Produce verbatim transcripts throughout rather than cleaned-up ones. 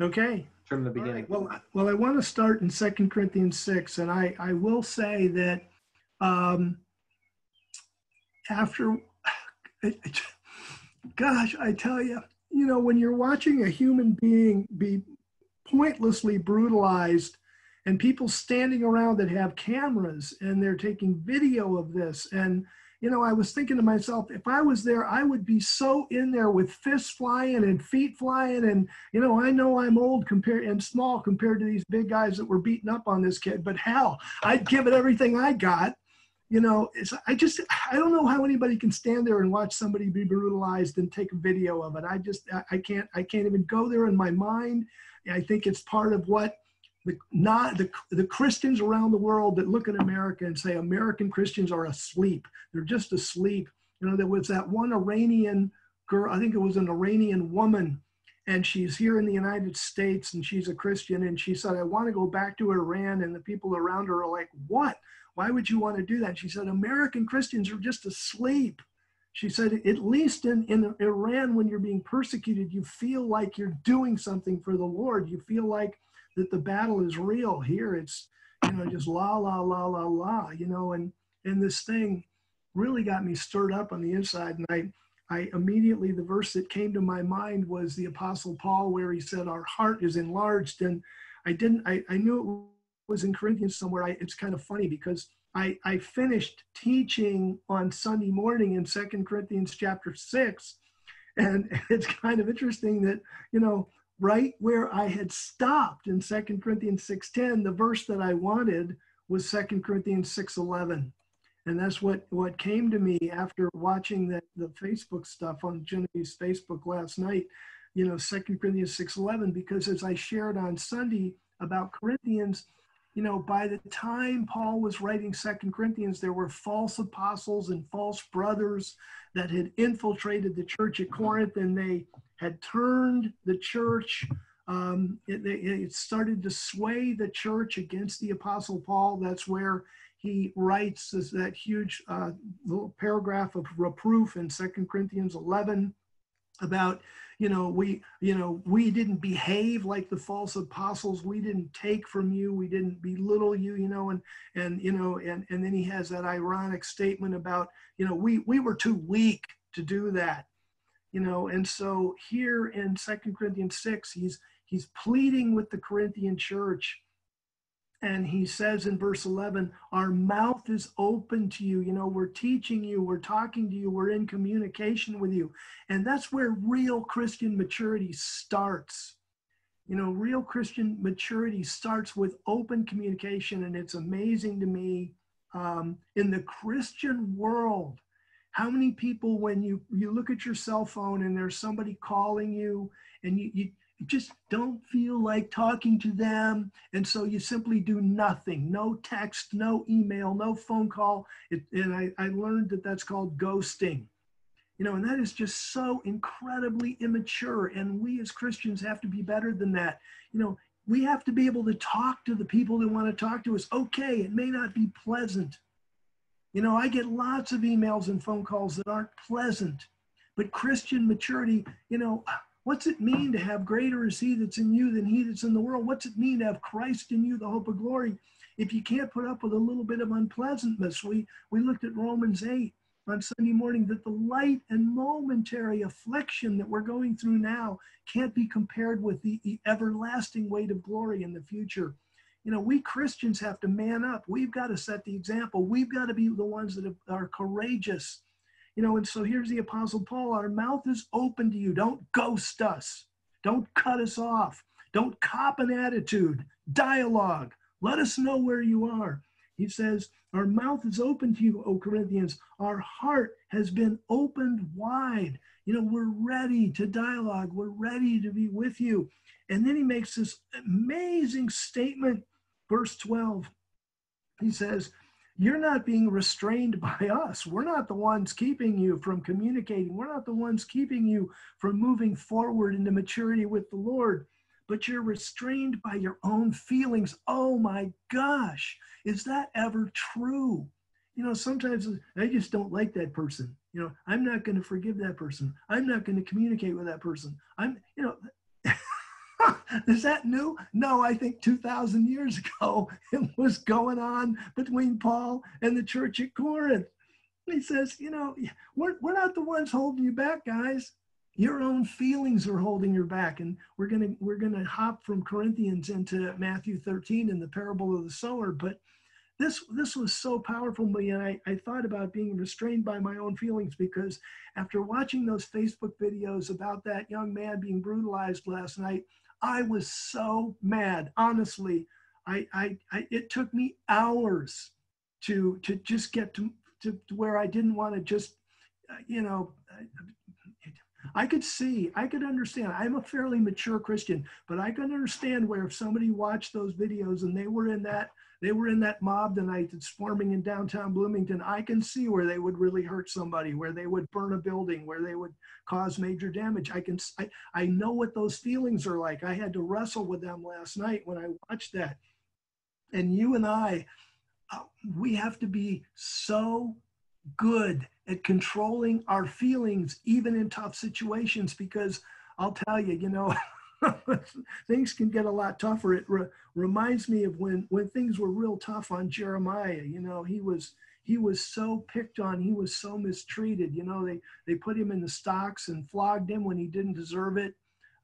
Okay. From the beginning. Right. Well, I, well, I want to start in Second Corinthians six, and I, I will say that um, after, gosh, I tell you, you know, when you're watching a human being be pointlessly brutalized and people standing around that have cameras and they're taking video of this, and, you know, I was thinking to myself, if I was there, I would be so in there with fists flying and feet flying. And, you know, I know I'm old compared and small compared to these big guys that were beating up on this kid, but hell, I'd give it everything I got. You know, it's, I just, I don't know how anybody can stand there and watch somebody be brutalized and take a video of it. I just, I can't, I can't even go there in my mind. I think it's part of what the, not the, the Christians around the world that look at America and say, American Christians are asleep. They're just asleep. You know, there was that one Iranian girl, I think it was an Iranian woman, and she's here in the United States and she's a Christian. And she said, I want to go back to Iran. And the people around her are like, what? Why would you want to do that? And she said, American Christians are just asleep. She said, at least in, in Iran, when you're being persecuted, you feel like you're doing something for the Lord. You feel like that the battle is real. Here it's, you know, just la, la, la, la, la, you know, and, and this thing really got me stirred up on the inside. And I, I immediately, the verse that came to my mind was the Apostle Paul, where he said, our heart is enlarged. And I didn't, I, I knew it was in Corinthians somewhere. I, it's kind of funny because I, I finished teaching on Sunday morning in Second Corinthians chapter six. And it's kind of interesting that, you know, right where I had stopped in Second Corinthians six ten, the verse that I wanted was Second Corinthians six eleven. And that's what, what came to me after watching the, the Facebook stuff on Genevieve's Facebook last night, you know, Second Corinthians six eleven, because as I shared on Sunday about Corinthians, you know, by the time Paul was writing Second Corinthians, there were false apostles and false brothers that had infiltrated the church at Corinth, and they had turned the church. Um, it, it started to sway the church against the Apostle Paul. That's where he writes this, that huge uh, little paragraph of reproof in Second Corinthians eleven about, you know, we, you know, we didn't behave like the false apostles. We didn't take from you. We didn't belittle you, you know, and, and, you know, and, and then he has that ironic statement about, you know, we, we were too weak to do that. You know, and so here in Second Corinthians six, he's he's pleading with the Corinthian church. And he says in verse eleven, our mouth is open to you. You know, we're teaching you, we're talking to you, we're in communication with you. And that's where real Christian maturity starts. You know, real Christian maturity starts with open communication. And it's amazing to me, um, in the Christian world, how many people, when you, you look at your cell phone and there's somebody calling you and you, you just don't feel like talking to them. And so you simply do nothing, no text, no email, no phone call. It, and I, I learned that that's called ghosting. You know, and that is just so incredibly immature. And we as Christians have to be better than that. You know, we have to be able to talk to the people that want to talk to us. Okay, it may not be pleasant. You know, I get lots of emails and phone calls that aren't pleasant, but Christian maturity, you know, what's it mean to have greater is he that's in you than he that's in the world? What's it mean to have Christ in you, the hope of glory, if you can't put up with a little bit of unpleasantness? We, we looked at Romans eight on Sunday morning, that the light and momentary affliction that we're going through now can't be compared with the everlasting weight of glory in the future. You know, we Christians have to man up. We've got to set the example. We've got to be the ones that are courageous. You know, and so here's the Apostle Paul. Our mouth is open to you. Don't ghost us. Don't cut us off. Don't cop an attitude. Dialogue. Let us know where you are. He says, our mouth is open to you, O Corinthians. Our heart has been opened wide. You know, we're ready to dialogue. We're ready to be with you. And then he makes this amazing statement. Verse twelve, he says, you're not being restrained by us. We're not the ones keeping you from communicating. We're not the ones keeping you from moving forward into maturity with the Lord, but you're restrained by your own feelings. Oh my gosh, is that ever true? You know, sometimes I just don't like that person. You know, I'm not going to forgive that person. I'm not going to communicate with that person. I'm, you know, Is that new? No, I think two thousand years ago, it was going on between Paul and the church at Corinth. He says, you know, we're, we're not the ones holding you back, guys. Your own feelings are holding you back. And we're going to we're gonna hop from Corinthians into Matthew thirteen in the parable of the sower. But this, this was so powerful to me, and I, I thought about being restrained by my own feelings, because after watching those Facebook videos about that young man being brutalized last night, I was so mad. Honestly, I, I, I it took me hours to to just get to, to, to where I didn't want to just, uh, you know, I, I could see, I could understand. I'm a fairly mature Christian, but I could understand where if somebody watched those videos and they were in that, they were in that mob tonight that's forming in downtown Bloomington, I can see where they would really hurt somebody, where they would burn a building, where they would cause major damage. I can, I, I know what those feelings are like. I had to wrestle with them last night when I watched that. And you and I, uh, we have to be so good at controlling our feelings, even in tough situations, because I'll tell you, you know, things can get a lot tougher. It re- reminds me of when, when things were real tough on Jeremiah. You know, he was he was so picked on. He was so mistreated. You know, they, they put him in the stocks and flogged him when he didn't deserve it.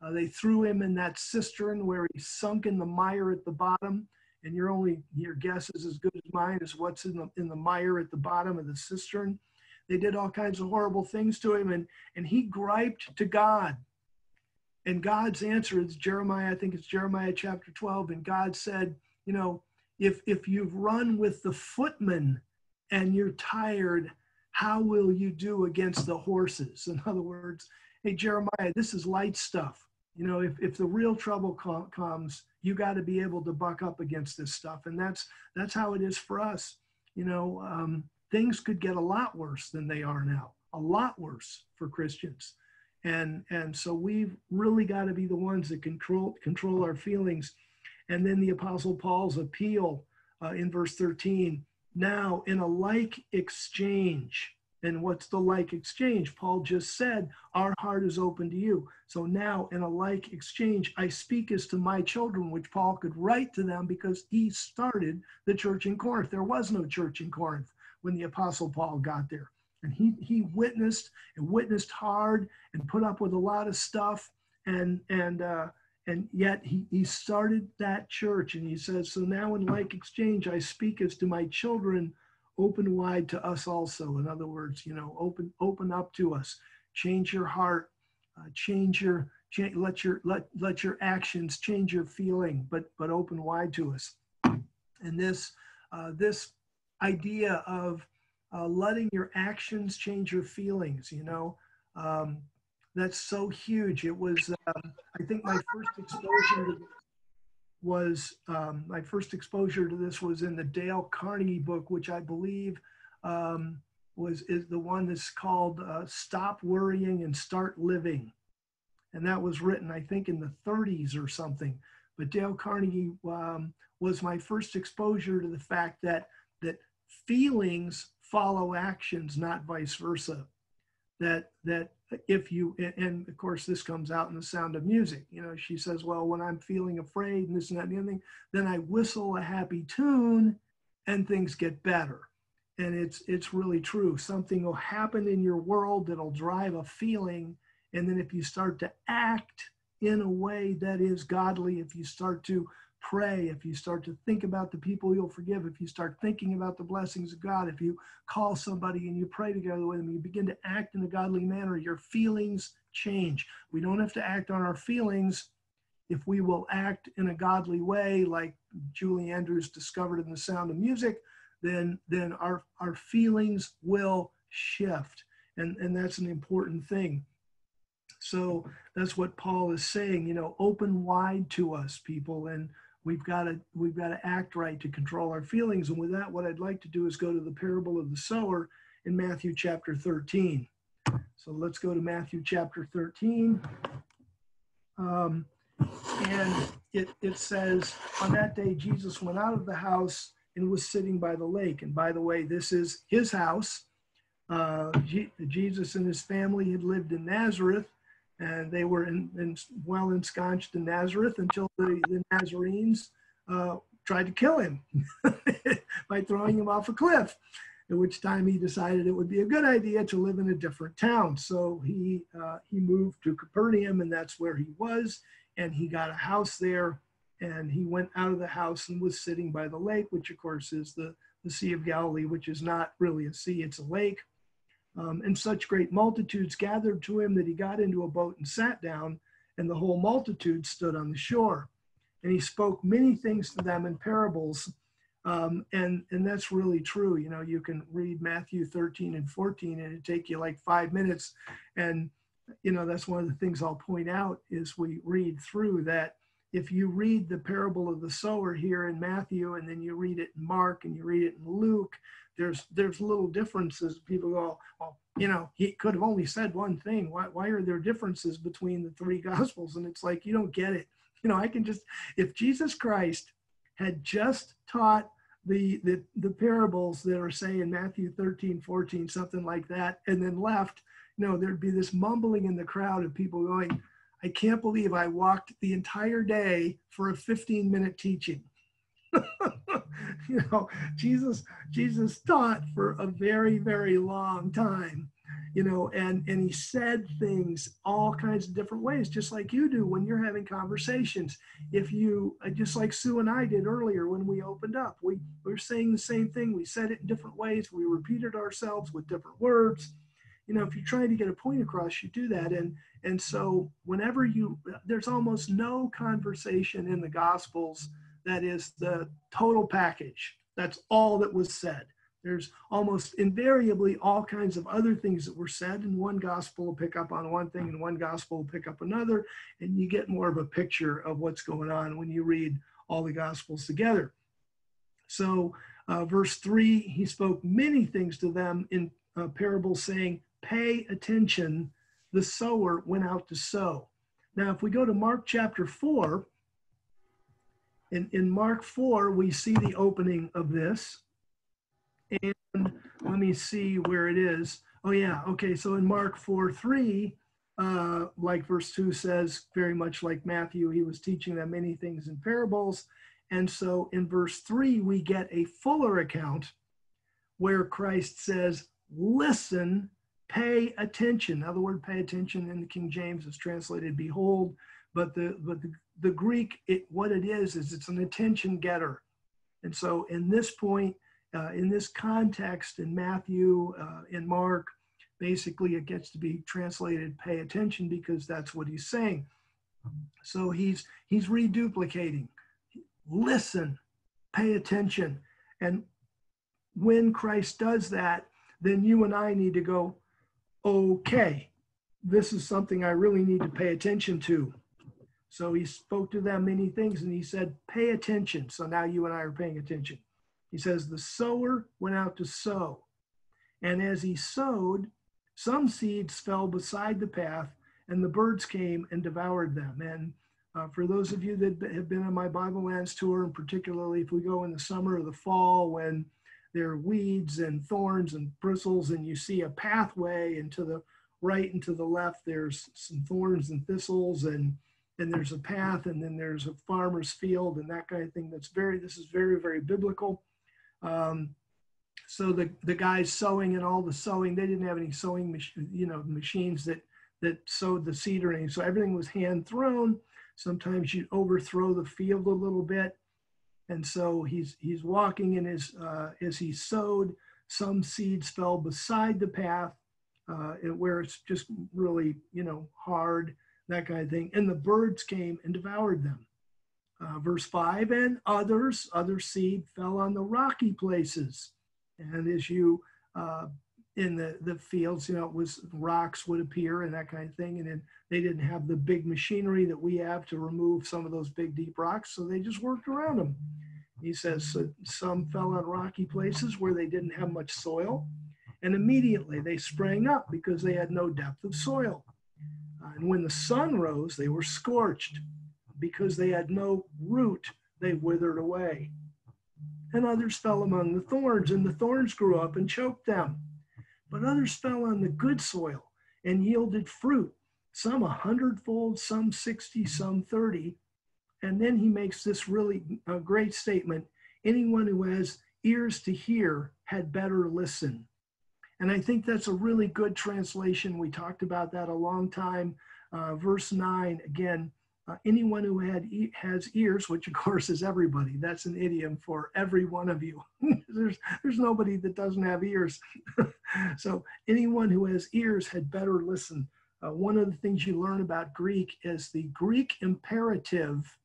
Uh, they threw him in that cistern where he sunk in the mire at the bottom. And your only your guess is as good as mine is what's in the in the mire at the bottom of the cistern. They did all kinds of horrible things to him, and and he griped to God. And God's answer is Jeremiah, I think it's Jeremiah chapter twelve. And God said, you know, if if you've run with the footmen and you're tired, how will you do against the horses? In other words, hey, Jeremiah, this is light stuff. You know, if, if the real trouble com- comes, you got to be able to buck up against this stuff. And that's that's how it is for us. You know, um, things could get a lot worse than they are now, a lot worse for Christians. And and so we've really got to be the ones that control control our feelings. And then the Apostle Paul's appeal uh, in verse thirteen, now in a like exchange. And what's the like exchange? Paul just said, our heart is open to you. So now in a like exchange, I speak as to my children, which Paul could write to them because he started the church in Corinth. There was no church in Corinth when the Apostle Paul got there. And he he witnessed and witnessed hard and put up with a lot of stuff. And and uh, and yet he, he started that church. And he says, so now in like exchange, I speak as to my children, open wide to us also. In other words, you know, open open up to us, change your heart, uh, change your change, let your let let your actions change your feeling, but but open wide to us. And this uh, this idea of Uh, letting your actions change your feelings, you know, um, that's so huge. It was, um, I think my first exposure to this was, um, my first exposure to this was in the Dale Carnegie book, which I believe um, was is the one that's called uh, Stop Worrying and Start Living. And that was written, I think, in the thirties or something. But Dale Carnegie um, was my first exposure to the fact that that feelings follow actions, not vice versa. That that if you, and of course this comes out in The Sound of Music, you know, she says, well, when I'm feeling afraid and this and that and the other thing, then I whistle a happy tune and things get better. And it's it's really true. Something will happen in your world that'll drive a feeling. And then if you start to act in a way that is godly, if you start to pray, if you start to think about the people you'll forgive, if you start thinking about the blessings of God, if you call somebody and you pray together with them, you begin to act in a godly manner, your feelings change. We don't have to act on our feelings if we will act in a godly way, like Julie Andrews discovered in The Sound of Music, then then our, our feelings will shift. And, and that's an important thing. So that's what Paul is saying, you know, open wide to us, people, and We've got to we've got to act right to control our feelings. And with that, what I'd like to do is go to the parable of the sower in Matthew chapter thirteen. So let's go to Matthew chapter thirteen. Um, and it, it says, on that day, Jesus went out of the house and was sitting by the lake. And by the way, this is his house. Uh, G- Jesus and his family had lived in Nazareth. And uh, they were in, in, well ensconced in Nazareth until the, the Nazarenes uh, tried to kill him by throwing him off a cliff, at which time he decided it would be a good idea to live in a different town. So he, uh, he moved to Capernaum, and that's where he was. And he got a house there, and he went out of the house and was sitting by the lake, which of course is the, the Sea of Galilee, which is not really a sea, it's a lake. Um, and such great multitudes gathered to him that he got into a boat and sat down, and the whole multitude stood on the shore. And he spoke many things to them in parables. Um, and, and that's really true. You know, you can read Matthew thirteen and fourteen, and it'd take you like five minutes. And, you know, that's one of the things I'll point out is we read through that. If you read the parable of the sower here in Matthew, and then you read it in Mark, and you read it in Luke, there's there's little differences. People go, well, you know, he could have only said one thing. Why, why are there differences between the three Gospels? And it's like, you don't get it. You know, I can just, if Jesus Christ had just taught the, the, the parables that are, say, in Matthew thirteen, fourteen, something like that, and then left, you know, there'd be this mumbling in the crowd of people going, I can't believe I walked the entire day for a fifteen minute teaching. You know, Jesus, Jesus taught for a very, very long time, you know, and, and he said things all kinds of different ways, just like you do when you're having conversations. If you, just like Sue and I did earlier when we opened up, we were saying the same thing. We said it in different ways. We repeated ourselves with different words. You know, if you're trying to get a point across, you do that. And and so whenever you, there's almost no conversation in the Gospels that is the total package. That's all that was said. There's almost invariably all kinds of other things that were said, and one Gospel will pick up on one thing and one Gospel will pick up another, and you get more of a picture of what's going on when you read all the Gospels together. So uh, verse three, he spoke many things to them in uh, parables, saying, pay attention, the sower went out to sow. Now, if we go to Mark chapter four, in, in Mark four, we see the opening of this. And let me see where it is. Oh, yeah. Okay. So in Mark four, three, uh, like verse two says, very much like Matthew, he was teaching them many things in parables. And so in verse three, we get a fuller account where Christ says, listen, pay attention. Now, the word pay attention in the King James is translated behold, but the but the, the Greek, it, what it is, is it's an attention getter. And so in this point, uh, in this context, in Matthew, uh, in Mark, basically it gets to be translated pay attention because that's what he's saying. So he's, he's reduplicating. Listen, pay attention. And when Christ does that, then you and I need to go, okay, this is something I really need to pay attention to. So he spoke to them many things, and he said, pay attention. So now you and I are paying attention. He says, the sower went out to sow. And as he sowed, some seeds fell beside the path, and the birds came and devoured them. And uh, for those of you that have been on my Bible Lands tour, and particularly if we go in the summer or the fall when there are weeds and thorns and bristles, and you see a pathway, and to the right and to the left, there's some thorns and thistles, and then there's a path, and then there's a farmer's field, and that kind of thing. That's very, this is very, very biblical. Um, so the, the guys sowing and all the sowing, they didn't have any sowing mach you know, machines that, that sowed the seed or anything. So everything was hand thrown. Sometimes you overthrow the field a little bit. And so he's he's walking, and as, uh, as he sowed, some seeds fell beside the path, uh, where it's just really, you know, hard, that kind of thing. And the birds came and devoured them. Uh, verse five, and others, other seed fell on the rocky places. And as you, uh, in the, the fields, you know, it was rocks would appear and that kind of thing. And then they didn't have the big machinery that we have to remove some of those big deep rocks. So they just worked around them. He says, so some fell on rocky places where they didn't have much soil. And immediately they sprang up because they had no depth of soil. Uh, and when the sun rose, they were scorched because they had no root. They withered away. And others fell among the thorns, and the thorns grew up and choked them. But others fell on the good soil and yielded fruit, some a hundredfold, some sixty, some thirty. And then he makes this really uh, great statement. Anyone who has ears to hear had better listen. And I think that's a really good translation. We talked about that a long time. Uh, verse nine, again, uh, anyone who had e has ears, which of course is everybody. That's an idiom for every one of you. there's, there's nobody that doesn't have ears. So anyone who has ears had better listen. Uh, one of the things you learn about Greek is the Greek imperative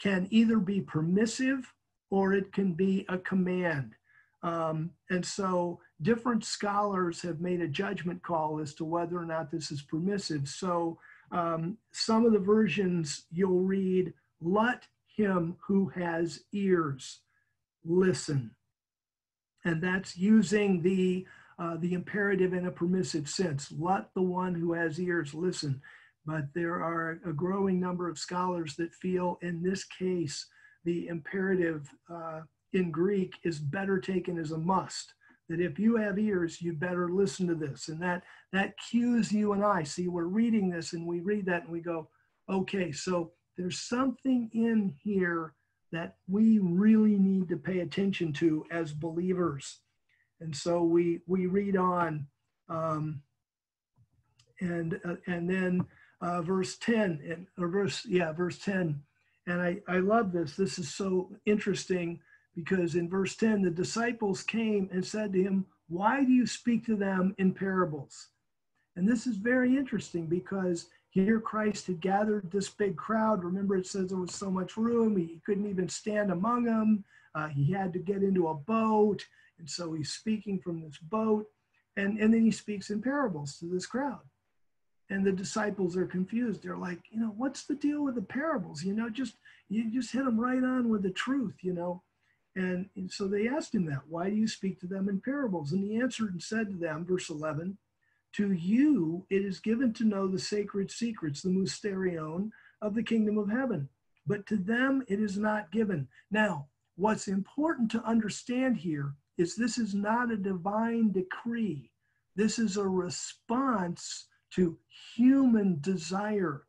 can either be permissive or it can be a command. Um, and so different scholars have made a judgment call as to whether or not this is permissive. So um, some of the versions you'll read, let him who has ears listen. And that's using the, uh, the imperative in a permissive sense. Let the one who has ears listen. But there are a growing number of scholars that feel in this case, the imperative uh, in Greek is better taken as a must, that if you have ears, you better listen to this. And that, that cues you and I. See, we're reading this and we read that and we go, okay, so there's something in here that we really need to pay attention to as believers. And so we, we read on. Um, and, uh, and then uh, verse ten, and, or verse, yeah, verse ten. And I, I love this. This is so interesting. Because in verse ten, the disciples came and said to him, why do you speak to them in parables? And this is very interesting because here Christ had gathered this big crowd. Remember, it says there was so much room, he couldn't even stand among them. Uh, he had to get into a boat. And so he's speaking from this boat. And, and then he speaks in parables to this crowd. And the disciples are confused. They're like, you know, what's the deal with the parables? You know, just, you just hit them right on with the truth, you know. And, and so they asked him that, why do you speak to them in parables? And he answered and said to them, verse eleven, to you it is given to know the sacred secrets, the mysterion of the kingdom of heaven, but to them it is not given. Now, what's important to understand here is this is not a divine decree. This is a response to human desire.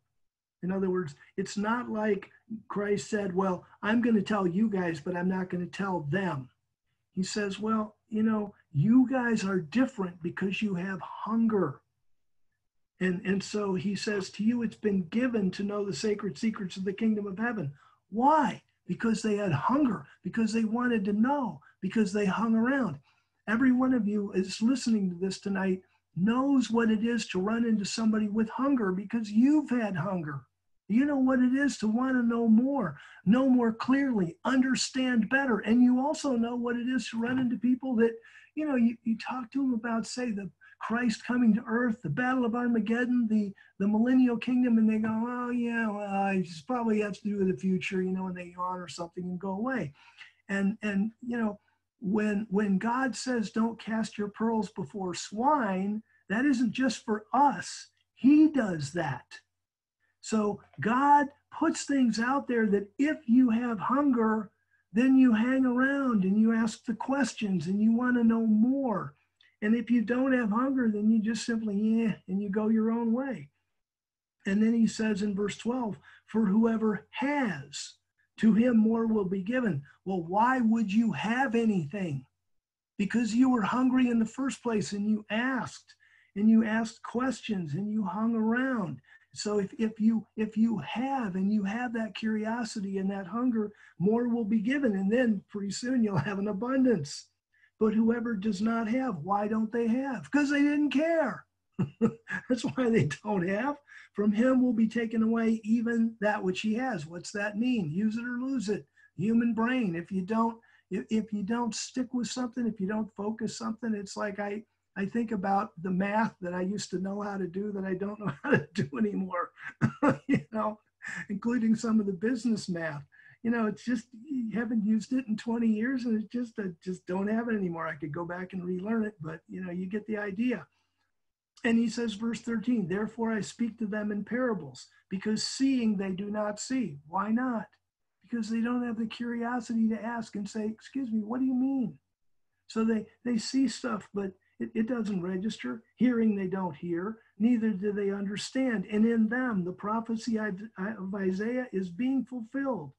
In other words, it's not like Christ said, well, I'm going to tell you guys, but I'm not going to tell them. He says, well, you know, you guys are different because you have hunger. And, and so he says to you, it's been given to know the sacred secrets of the kingdom of heaven. Why? Because they had hunger, because they wanted to know, because they hung around. Every one of you is listening to this tonight knows what it is to run into somebody with hunger because you've had hunger. You know what it is to want to know more, know more clearly, understand better. And you also know what it is to run into people that, you know, you, you talk to them about, say, the Christ coming to earth, the battle of Armageddon, the, the millennial kingdom, and they go, oh, yeah, well, I just probably have to do with the future, you know, and they yawn or something and go away. And, and you know, when, when God says, don't cast your pearls before swine, that isn't just for us. He does that. So God puts things out there that if you have hunger, then you hang around and you ask the questions and you want to know more. And if you don't have hunger, then you just simply, yeah, and you go your own way. And then he says in verse twelve, for whoever has, to him more will be given. Well, why would you have anything? Because you were hungry in the first place and you asked, and you asked questions and you hung around. So if, if, you, if you have and you have that curiosity and that hunger, more will be given. And then pretty soon you'll have an abundance. But whoever does not have, why don't they have? Because they didn't care. That's why they don't have. From him will be taken away even that which he has. What's that mean? Use it or lose it. Human brain. If you don't, if, if you don't stick with something, if you don't focus something, it's like I... I think about the math that I used to know how to do that I don't know how to do anymore, you know, including some of the business math. You know, it's just, you haven't used it in twenty years and it's just, I just don't have it anymore. I could go back and relearn it, but you know, you get the idea. And he says, verse thirteen, therefore I speak to them in parables because seeing they do not see. Why not? Because they don't have the curiosity to ask and say, excuse me, what do you mean? So they, they see stuff, but It, it doesn't register. Hearing they don't hear, neither do they understand. And in them, the prophecy of Isaiah is being fulfilled,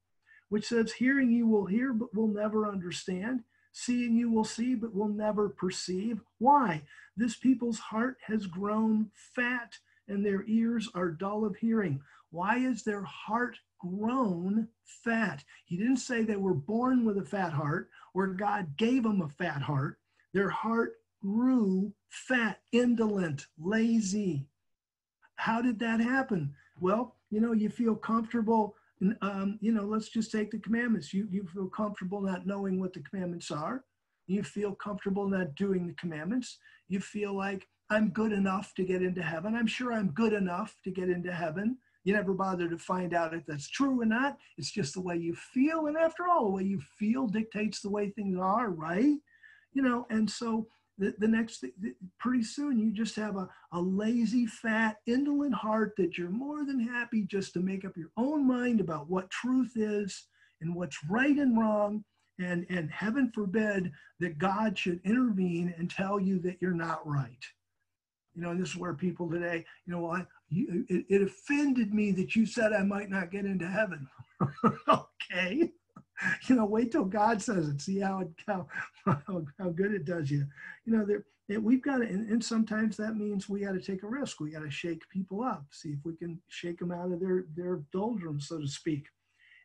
which says, hearing you will hear, but will never understand. Seeing you will see, but will never perceive. Why? This people's heart has grown fat, and their ears are dull of hearing. Why is their heart grown fat? He didn't say they were born with a fat heart, or God gave them a fat heart. Their heart grew fat, indolent, lazy. How did that happen? Well, you know, you feel comfortable, um, you know, let's just take the commandments. You, you feel comfortable not knowing what the commandments are. You feel comfortable not doing the commandments. You feel like, I'm good enough to get into heaven. I'm sure I'm good enough to get into heaven. You never bother to find out if that's true or not. It's just the way you feel. And after all, the way you feel dictates the way things are, right? You know, and so the, the next thing, pretty soon you just have a, a lazy, fat, indolent heart that you're more than happy just to make up your own mind about what truth is and what's right and wrong. And, and heaven forbid that God should intervene and tell you that you're not right. You know, this is where people today, you know, well, I, you, it, it offended me that you said I might not get into heaven. Okay. You know, wait till God says it. See how it, how, how, how good it does you. You know, there, it, we've got to, and, and sometimes that means we got to take a risk. We got to shake people up, see if we can shake them out of their, their doldrums, so to speak.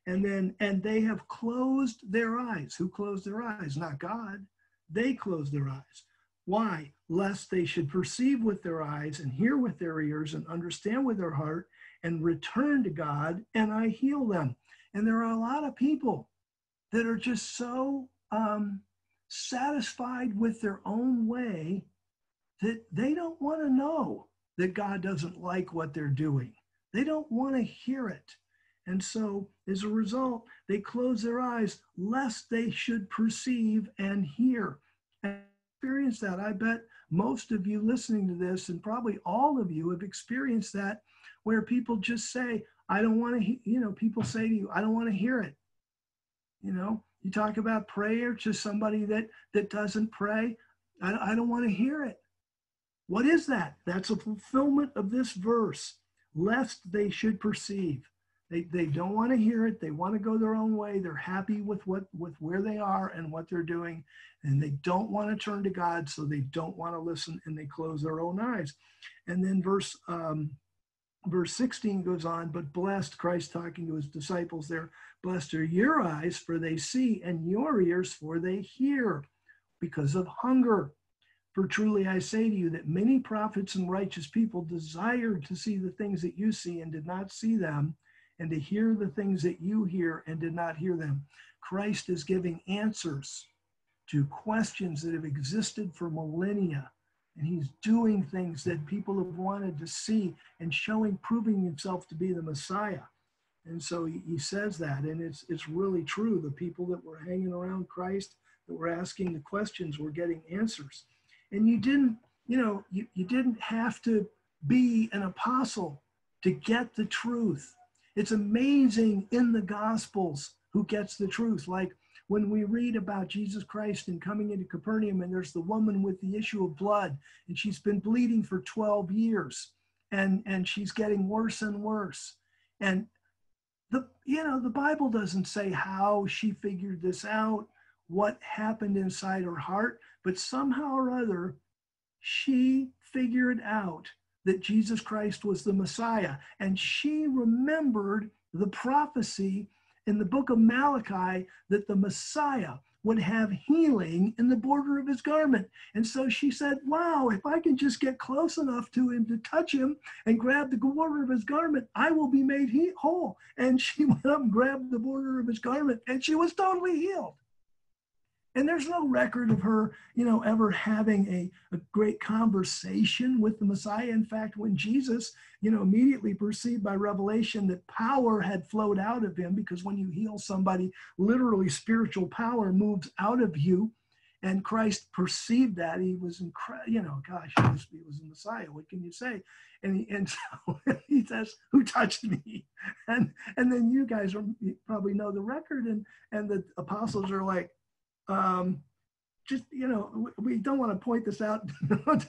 And then, and they have closed their eyes. Who closed their eyes? Not God. They closed their eyes. Why? Lest they should perceive with their eyes and hear with their ears and understand with their heart and return to God, and I heal them. And there are a lot of people that are just so um, satisfied with their own way that they don't want to know that God doesn't like what they're doing. They don't want to hear it. And so as a result, they close their eyes lest they should perceive and hear. And experience that. I bet most of you listening to this, and probably all of you, have experienced that, where people just say, I don't want to, you know, people say to you, I don't want to hear it. You know, you talk about prayer to somebody that, that doesn't pray. I, I don't want to hear it. What is that? That's a fulfillment of this verse, lest they should perceive. They, they don't want to hear it. They want to go their own way. They're happy with what with where they are and what they're doing. And they don't want to turn to God, so they don't want to listen, and they close their own eyes. And then verse um, verse sixteen goes on, but blessed, Christ talking to his disciples there, blessed are your eyes, for they see, and your ears, for they hear, because of hunger. For truly I say to you that many prophets and righteous people desired to see the things that you see and did not see them, and to hear the things that you hear and did not hear them. Christ is giving answers to questions that have existed for millennia. And he's doing things that people have wanted to see and showing, proving himself to be the Messiah. And so he, he says that, and it's, it's really true. The people that were hanging around Christ, that were asking the questions, were getting answers. And you didn't, you know, you, you didn't have to be an apostle to get the truth. It's amazing in the Gospels who gets the truth. Like when we read about Jesus Christ and coming into Capernaum, and there's the woman with the issue of blood, and she's been bleeding for twelve years, and, and she's getting worse and worse. And the, you know, the Bible doesn't say how she figured this out, what happened inside her heart, but somehow or other, she figured out that Jesus Christ was the Messiah. And she remembered the prophecy in the book of Malachi that the Messiah would have healing in the border of his garment. And so she said, wow, if I can just get close enough to him, to touch him and grab the border of his garment, I will be made whole. And she went up and grabbed the border of his garment, and she was totally healed. And there's no record of her, you know, ever having a, a great conversation with the Messiah. In fact, when Jesus, you know, immediately perceived by revelation that power had flowed out of him, because when you heal somebody, literally spiritual power moves out of you. And Christ perceived that. He was incredible, you know, gosh, he was, he was the Messiah. What can you say? And, he, and so he says, who touched me? And, and then you guys are, you probably know the record. And, and the apostles are like, Um, just, you know, we don't want to point this out, but,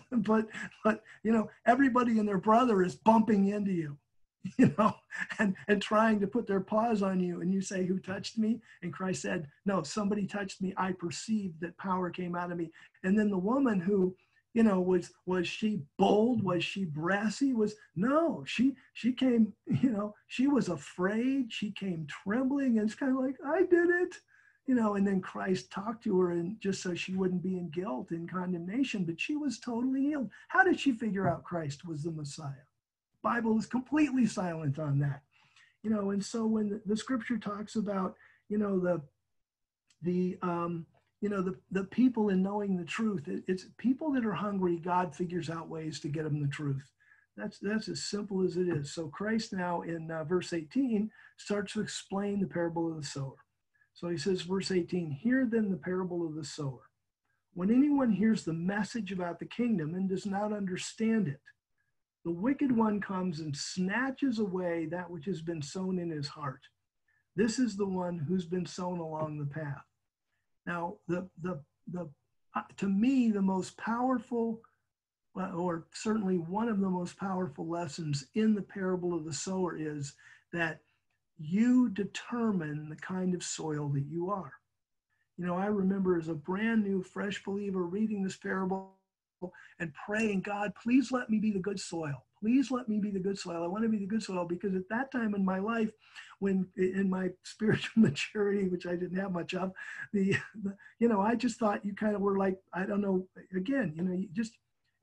but, you know, everybody and their brother is bumping into you, you know, and, and trying to put their paws on you. And you say, who touched me? And Christ said, no, somebody touched me. I perceived that power came out of me. And then the woman who, you know, was, was she bold? Was she brassy? Was, no, she, she came, you know, she was afraid. She came trembling, and it's kind of like, I did it. You know, and then Christ talked to her, and just so she wouldn't be in guilt and condemnation, but she was totally healed. How did she figure out Christ was the Messiah? The Bible is completely silent on that. You know, and so when the, the scripture talks about, you know, the, the, um, you know, the, the people in knowing the truth, it, it's people that are hungry, God figures out ways to get them the truth. That's, that's as simple as it is. So Christ now in uh, verse eighteen starts to explain the parable of the sower. So he says, verse eighteen, hear then the parable of the sower. When anyone hears the message about the kingdom and does not understand it, the wicked one comes and snatches away that which has been sown in his heart. This is the one who's been sown along the path. Now, the, the, the, uh, to me, the most powerful, uh, or certainly one of the most powerful lessons in the parable of the sower is that you determine the kind of soil that you are. You know, I remember as a brand new fresh believer reading this parable and praying, God, please let me be the good soil. Please let me be the good soil. I want to be the good soil, because at that time in my life, when in my spiritual maturity, which I didn't have much of, the, the you know, I just thought you kind of were like, I don't know, again, you know, you just,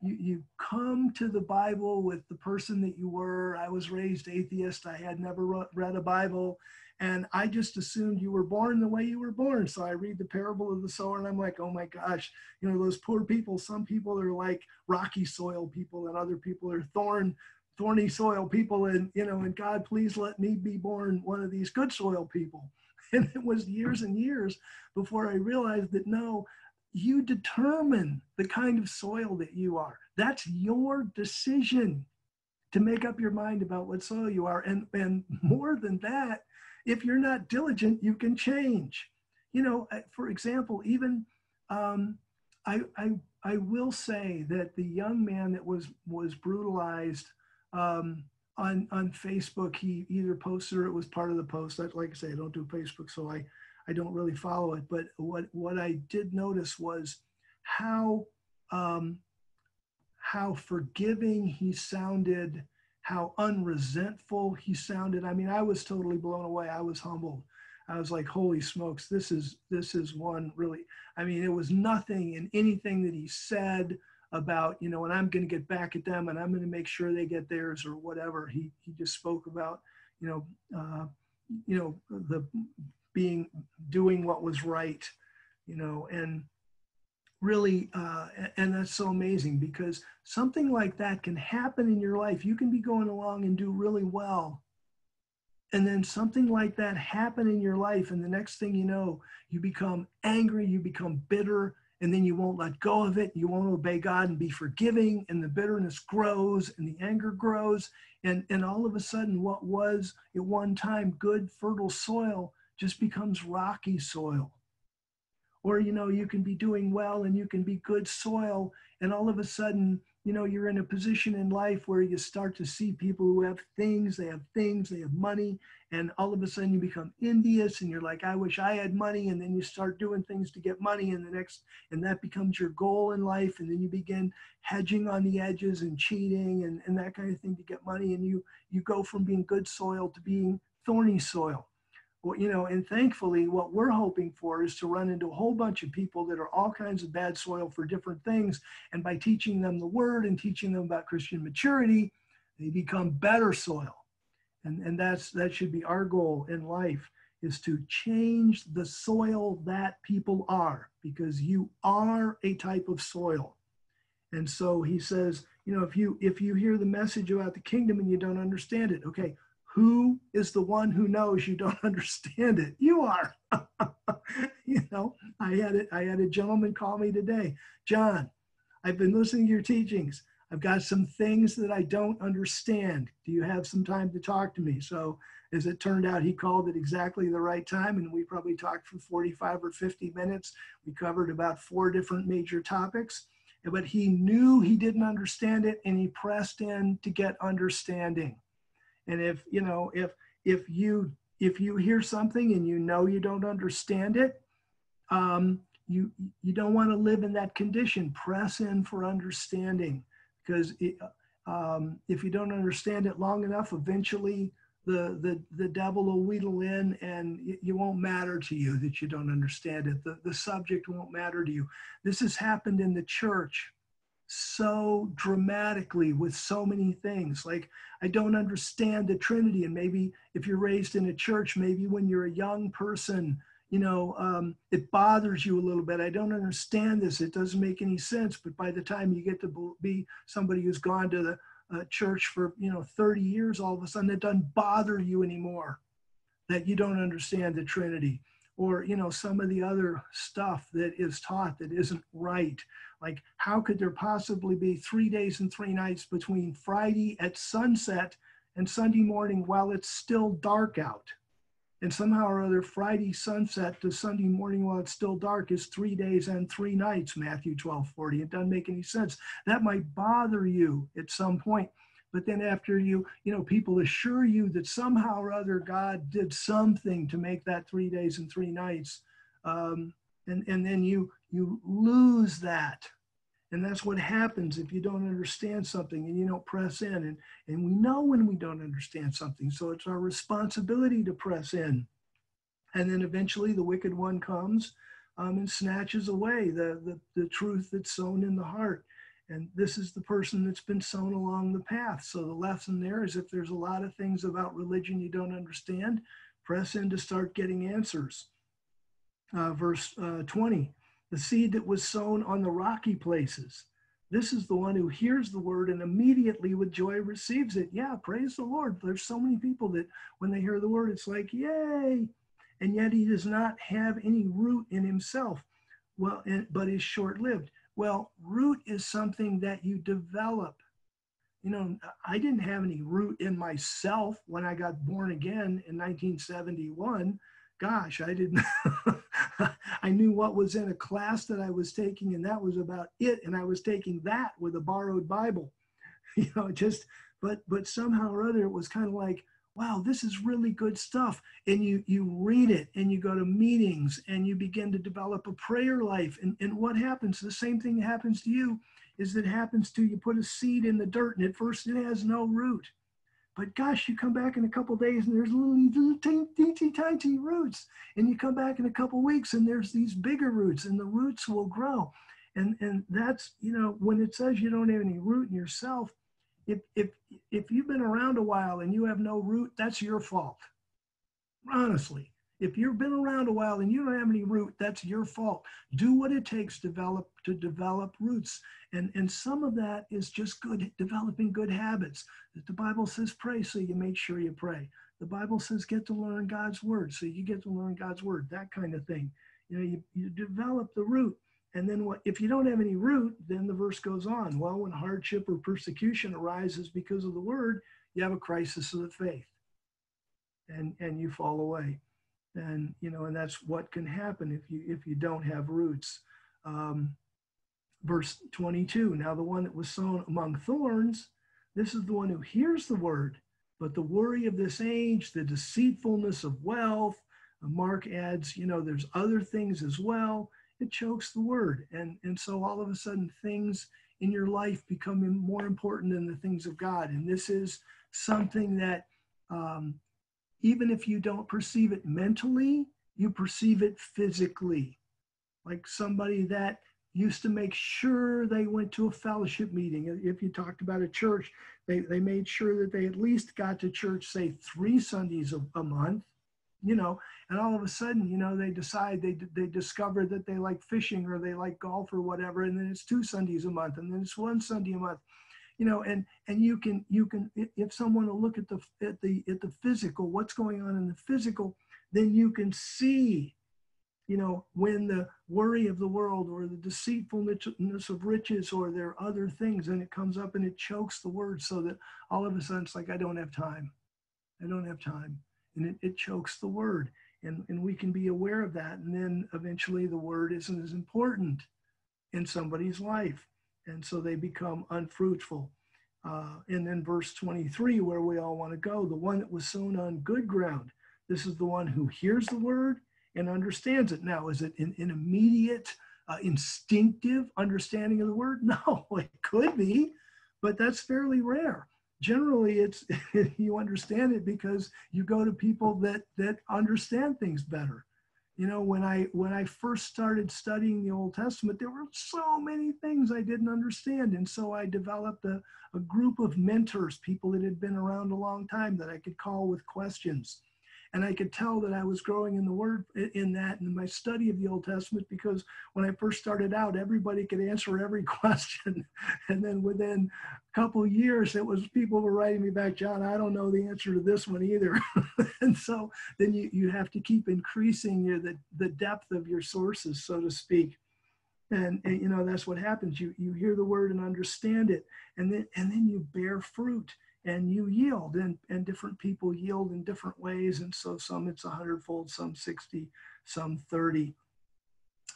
You, you come to the Bible with the person that you were. I was raised atheist. I had never read a Bible. And I just assumed you were born the way you were born. So I read the parable of the sower, and I'm like, oh my gosh, you know, those poor people, some people are like rocky soil people, and other people are thorn, thorny soil people. And, you know, and God, please let me be born one of these good soil people. And it was years and years before I realized that, no, you determine the kind of soil that you are. That's your decision to make up your mind about what soil you are. And, and more than that, if you're not diligent, you can change. You know, for example, even um, I, I, I will say that the young man that was, was brutalized um, on, on Facebook, he either posted or it was part of the post. Like I say, I don't do Facebook, so I I don't really follow it, but what, what I did notice was how, um, how forgiving he sounded, how unresentful he sounded. I mean, I was totally blown away. I was humbled. I was like, holy smokes, this is, this is one really, I mean, it was nothing in anything that he said about, you know, and I'm going to get back at them, and I'm going to make sure they get theirs, or whatever. He, he just spoke about, you know, uh, you know, the, being, doing what was right, you know, and really, uh, and that's so amazing, because something like that can happen in your life. You can be going along and do really well, and then something like that happen in your life, and the next thing you know, you become angry, you become bitter, and then you won't let go of it. You won't obey God and be forgiving, and the bitterness grows, and the anger grows, and, and all of a sudden, what was at one time good, fertile soil just becomes rocky soil. Or, you know, you can be doing well and you can be good soil, and all of a sudden, you know, you're in a position in life where you start to see people who have things, they have things, they have money, and all of a sudden you become envious, and you're like, I wish I had money, and then you start doing things to get money, and the next, and that becomes your goal in life, and then you begin hedging on the edges and cheating and, and that kind of thing to get money, and you, you go from being good soil to being thorny soil. You know, and thankfully, what we're hoping for is to run into a whole bunch of people that are all kinds of bad soil for different things. And by teaching them the word and teaching them about Christian maturity, they become better soil. And, and that's, that should be our goal in life, is to change the soil that people are, because you are a type of soil. And so he says, you know, if you, if you hear the message about the kingdom and you don't understand it, okay, who is the one who knows you don't understand it? You are. You know, I had, a, I had a gentleman call me today. John, I've been listening to your teachings. I've got some things that I don't understand. Do you have some time to talk to me? So as it turned out, he called at exactly the right time, and we probably talked for forty-five or fifty minutes. We covered about four different major topics, but he knew he didn't understand it, and he pressed in to get understanding. And if, you know, if, if you, if you hear something and you know you don't understand it, um, you, you don't want to live in that condition. Press in for understanding, because it, um, if you don't understand it long enough, eventually the, the, the devil will wheedle in, and it, it won't matter to you that you don't understand it. The, the subject won't matter to you. This has happened in the church so dramatically with so many things. Like, I don't understand the Trinity. And maybe if you're raised in a church, maybe when you're a young person, you know, um, it bothers you a little bit. I don't understand this. It doesn't make any sense. But by the time you get to be somebody who's gone to the uh, church for, you know, thirty years, all of a sudden it doesn't bother you anymore that you don't understand the Trinity, or, you know, some of the other stuff that is taught that isn't right. Like, how could there possibly be three days and three nights between Friday at sunset and Sunday morning while it's still dark out? And somehow or other, Friday sunset to Sunday morning while it's still dark is three days and three nights, Matthew twelve forty. It doesn't make any sense. That might bother you at some point. But then after you, you know, people assure you that somehow or other God did something to make that three days and three nights. Um, and, and then you, you lose that. And that's what happens if you don't understand something and you don't press in. And, and we know when we don't understand something. So it's our responsibility to press in. And then eventually the wicked one comes um, and snatches away the, the, the truth that's sown in the heart. And this is the person that's been sown along the path. So the lesson there is, if there's a lot of things about religion you don't understand, press in to start getting answers. Uh, verse uh, twenty. The seed that was sown on the rocky places. This is the one who hears the word and immediately with joy receives it. Yeah, praise the Lord. There's so many people that when they hear the word, it's like, yay. And yet he does not have any root in himself, well, and, but is short-lived. Well, root is something that you develop. You know, I didn't have any root in myself when I got born again in nineteen seventy-one. Gosh, I didn't, I knew what was in a class that I was taking, and that was about it. And I was taking that with a borrowed Bible, you know, just, but, but somehow or other, it was kind of like, wow, this is really good stuff. And you, you read it, and you go to meetings, and you begin to develop a prayer life. And, and what happens, the same thing that happens to you is that happens to you, put a seed in the dirt, and at first it has no root. But gosh, you come back in a couple of days and there's little teensy tiny roots. And you come back in a couple of weeks and there's these bigger roots, and the roots will grow. And, and that's, you know, when it says you don't have any root in yourself, if, if, if you've been around a while and you have no root, that's your fault. Honestly, if you've been around a while and you don't have any root, that's your fault. Do what it takes to develop, to develop roots. And, and some of that is just good, developing good habits. The Bible says pray, so you make sure you pray. The Bible says get to learn God's word, so you get to learn God's word, that kind of thing. You know, you, you develop the root. And then what, if you don't have any root, then the verse goes on. Well, when hardship or persecution arises because of the word, you have a crisis of the faith, and, and you fall away. And, you know, and that's what can happen if you, if you don't have roots. Um, verse twenty-two, now the one that was sown among thorns, this is the one who hears the word, but the worry of this age, the deceitfulness of wealth, Mark adds, you know, there's other things as well. It chokes the word. And, and so all of a sudden things in your life become more important than the things of God. And this is something that, um, even if you don't perceive it mentally, you perceive it physically. Like somebody that used to make sure they went to a fellowship meeting. If you talked about a church, they, they made sure that they at least got to church, say, three Sundays a, a month, you know, and all of a sudden, you know, they decide, they, they discover that they like fishing or they like golf or whatever, and then it's two Sundays a month, and then it's one Sunday a month. You know, and, and you can, you can, if someone will look at the, at the, at the physical, what's going on in the physical, then you can see you know, when the worry of the world or the deceitfulness of riches or there are other things, and it comes up and it chokes the word so that all of a sudden it's like, I don't have time. I don't have time. And it, it chokes the word. And, and we can be aware of that. And then eventually the word isn't as important in somebody's life. And so they become unfruitful. Uh, and then verse twenty-three, where we all want to go, the one that was sown on good ground. This is the one who hears the word and understands it. Now, is it an, an immediate, uh, instinctive understanding of the word? No, it could be, but that's fairly rare. Generally, it's you understand it because you go to people that that understand things better. You know, when I when I first started studying the Old Testament, there were so many things I didn't understand. And so I developed a, a group of mentors, people that had been around a long time that I could call with questions. And I could tell that I was growing in the word in that in my study of the Old Testament, because when I first started out, everybody could answer every question. And then within a couple of years, it was people were writing me back, John, I don't know the answer to this one either. And so then you, you have to keep increasing your, the, the depth of your sources, so to speak. And, and you know, that's what happens. You, you hear the word and understand it. And then, and then you bear fruit. And you yield, and, and different people yield in different ways. And so some it's a hundredfold, some sixty, some thirty.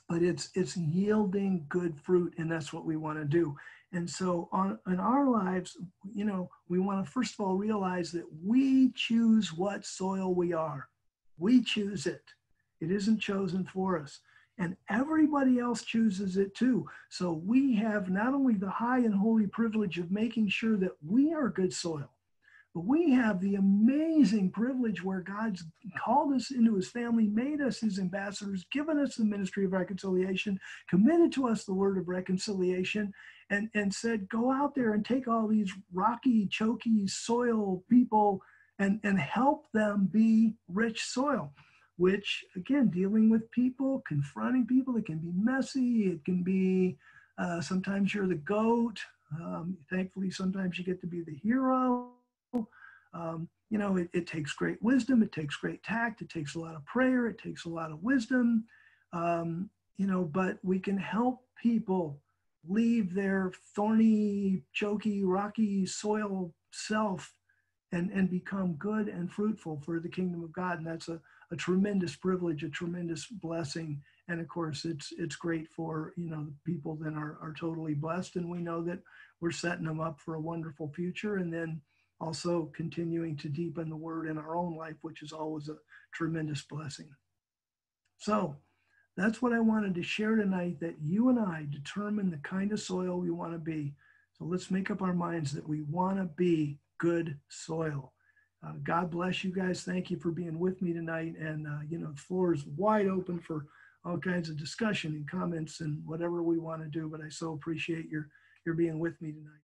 But it's it's yielding good fruit, and that's what we want to do. And so on in our lives, you know, we want to first of all realize that we choose what soil we are. We choose it. It isn't chosen for us. And everybody else chooses it too. So we have not only the high and holy privilege of making sure that we are good soil, but we have the amazing privilege where God's called us into his family, made us his ambassadors, given us the ministry of reconciliation, committed to us the word of reconciliation, and, and said, go out there and take all these rocky, choky soil people and, and help them be rich soil. Which, again, dealing with people, confronting people, it can be messy. It can be, uh, sometimes you're the goat. Um, thankfully, sometimes you get to be the hero. Um, you know, it, it takes great wisdom. It takes great tact. It takes a lot of prayer. It takes a lot of wisdom. Um, you know, but we can help people leave their thorny, choky, rocky soil self and, and become good and fruitful for the kingdom of God. And that's a A tremendous privilege, a tremendous blessing. And of course, it's it's great for, you know, the people that are, are totally blessed. And we know that we're setting them up for a wonderful future. And then also continuing to deepen the word in our own life, which is always a tremendous blessing. So that's what I wanted to share tonight, that you and I determine the kind of soil we want to be. So let's make up our minds that we want to be good soil. Uh, God bless you guys. Thank you for being with me tonight. And, uh, you know, the floor is wide open for all kinds of discussion and comments and whatever we want to do. But I so appreciate your, your being with me tonight.